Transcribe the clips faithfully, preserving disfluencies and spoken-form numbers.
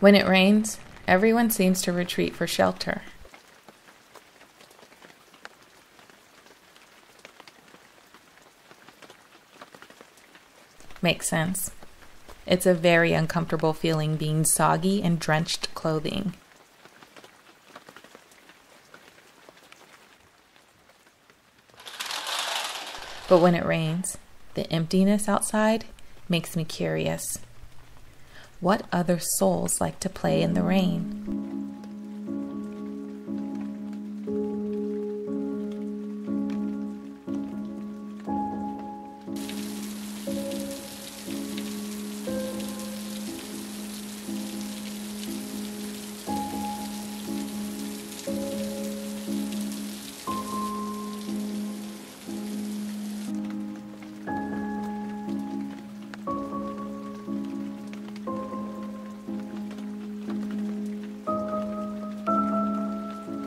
When it rains, everyone seems to retreat for shelter. Makes sense. It's a very uncomfortable feeling being soggy and drenched clothing. But when it rains, the emptiness outside makes me curious. What other souls like to play in the rain?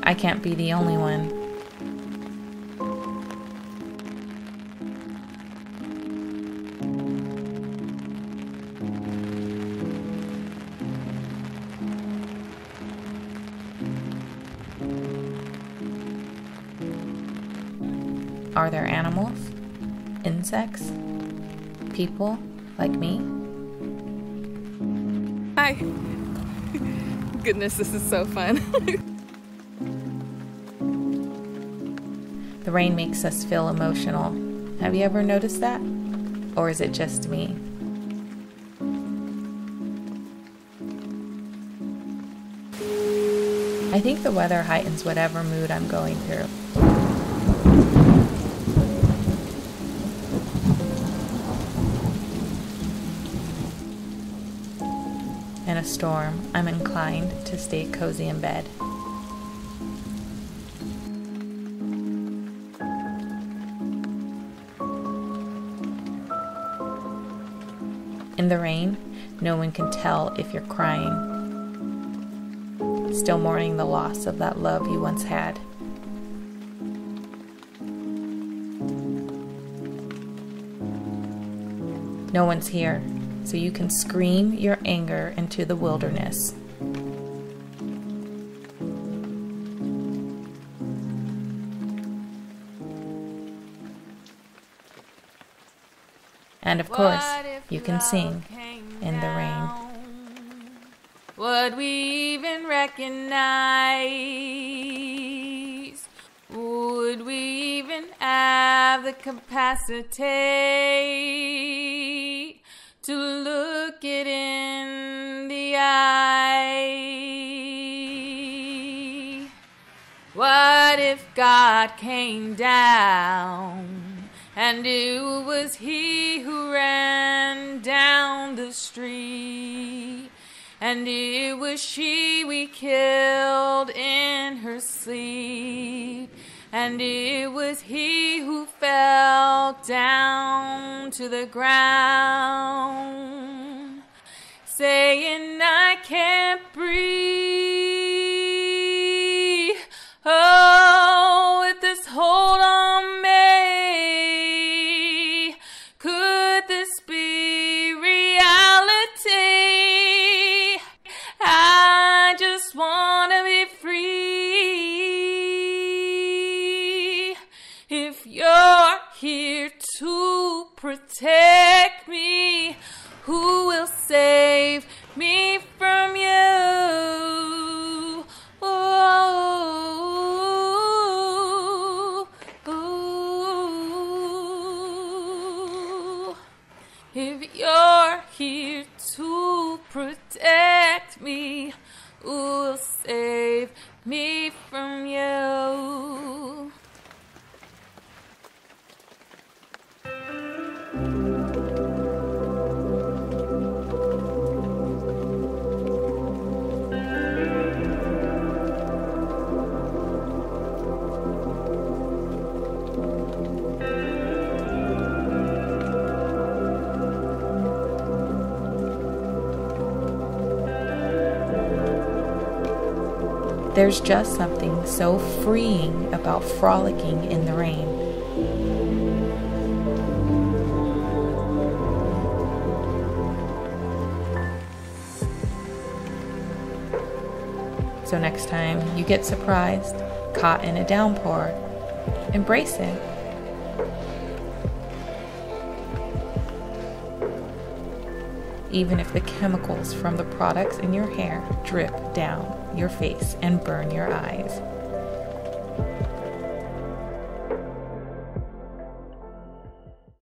I can't be the only one. Are there animals, insects, people like me? Hi. Goodness, this is so fun. The rain makes us feel emotional. Have you ever noticed that? Or is it just me? I think the weather heightens whatever mood I'm going through. In a storm, I'm inclined to stay cozy in bed. In the rain, no one can tell if you're crying, still mourning the loss of that love you once had. No one's here, so you can scream your anger into the wilderness. And of course, you can sing in the rain. Would we even recognize? Would we even have the capacity to look it in the eye? What if God came down? And it was he who ran down the street, and it was she we killed in her sleep, and it was he who fell down to the ground, saying, I can't breathe. Oh, with this hold on me. Protect me, who will save me from you? Ooh, ooh. If you're here to protect me, who will save me from you? There's just something so freeing about frolicking in the rain. So next time you get surprised, caught in a downpour, embrace it. Even if the chemicals from the products in your hair drip down your face and burn your eyes.